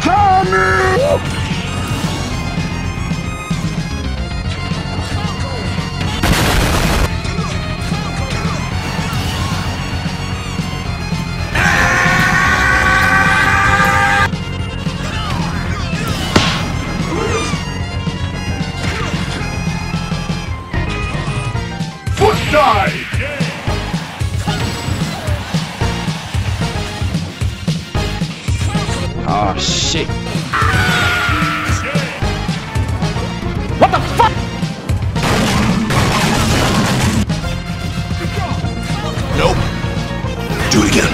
coming! Oh shit. What the fuck? Nope. Do it again.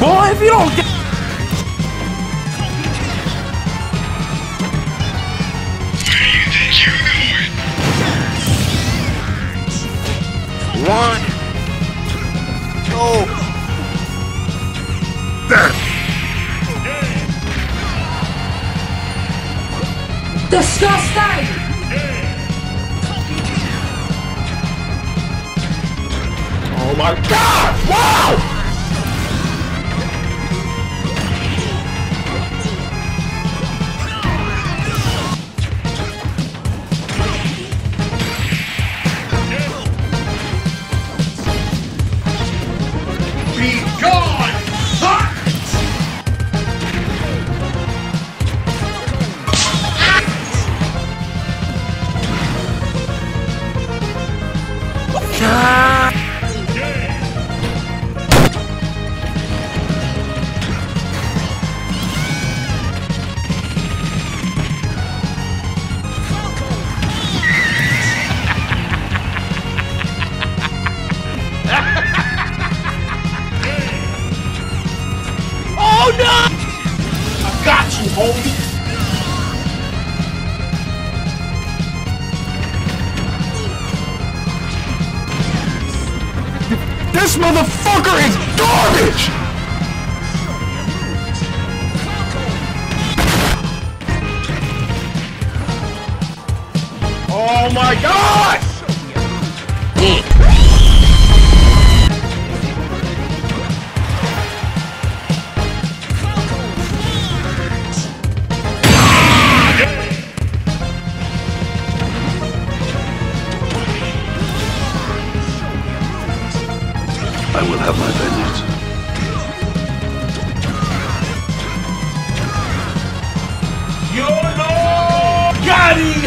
Boy, if you don't get one, two, there. Disgusting. Oh my God! Wow! Holy this motherfucker is garbage! Oh my God! I will have my vengeance. YOLO! Got it!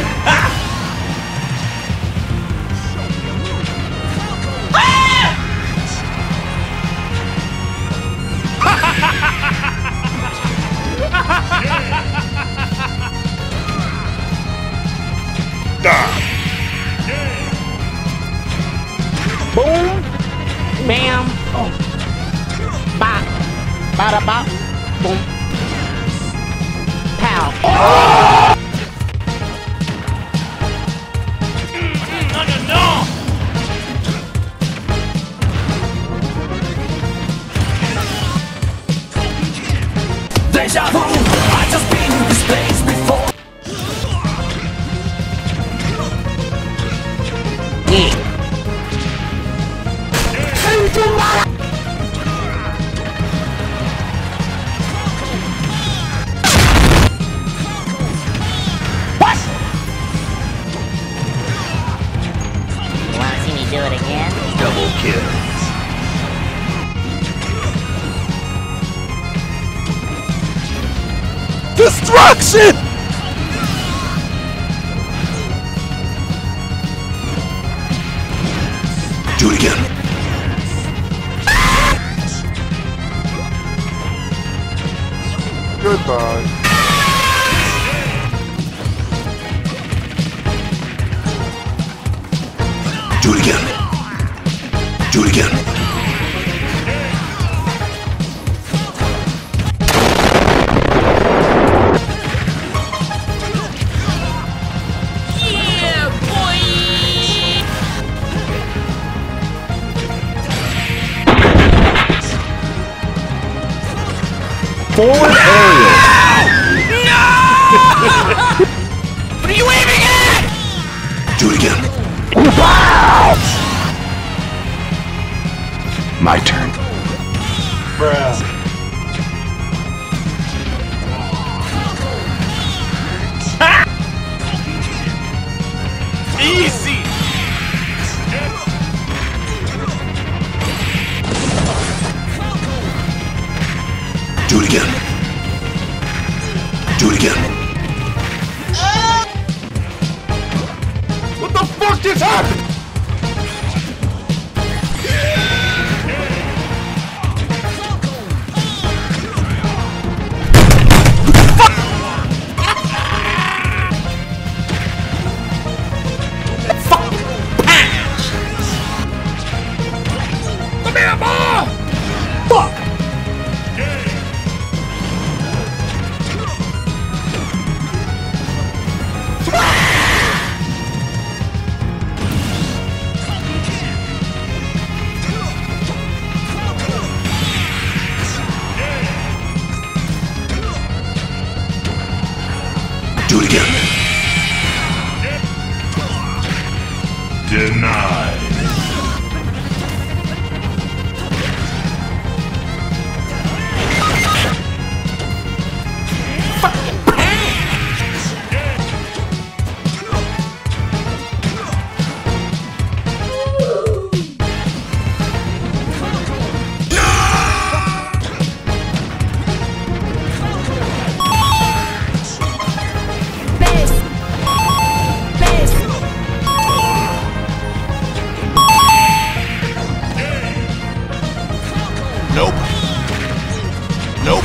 Boom! Bam! Oh. Bop! Bada bop! Boom! Pow! Oh! No, no, no! Deja vu! I just been in this place before! Yeah. Do it again. Double kill. Destruction! Do it again. Goodbye. Do it again. Do it again. Yeah, boy! Forward area. No! What are you aiming at? Do it again. Wow! My turn. Bruh. Easy! Do it again. Do it again. What the fuck just happened? Do it again. Denied. Nope. Nope.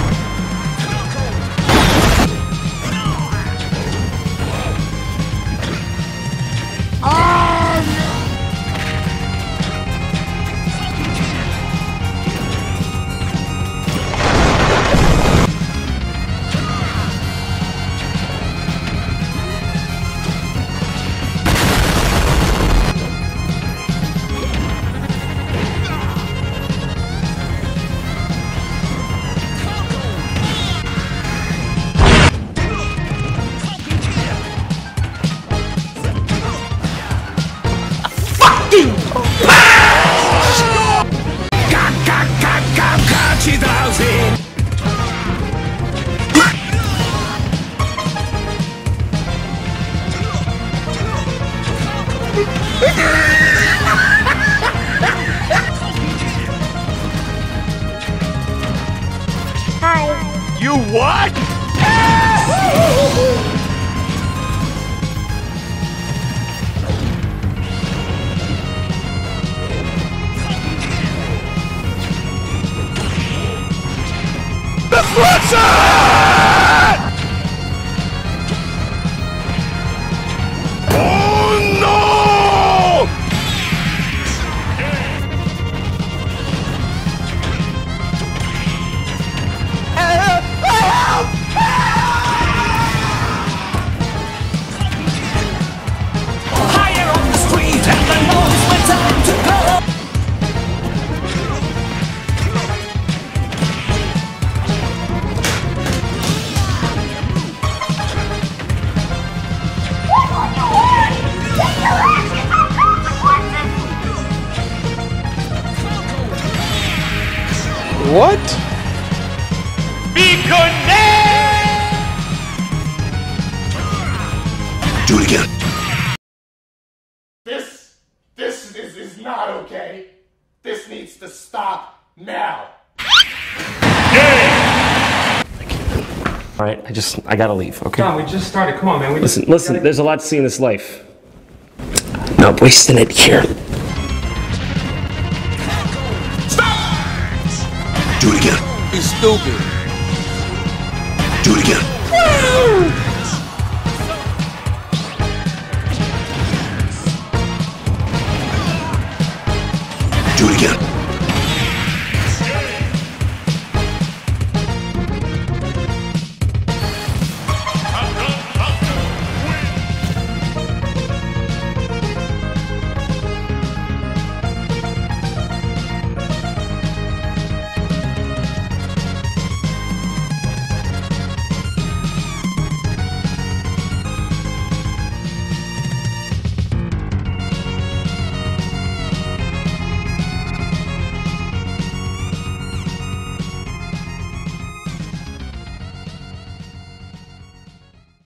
Hi. You what? Yes! What? Be connected! Do it again. This is not okay. This needs to stop now. Yeah. Alright, I gotta leave, okay? No, we just started. Come on, man. Listen, there's a lot to see in this life. Not wasting it here. Do it again. It's stupid. Do it again. Woo!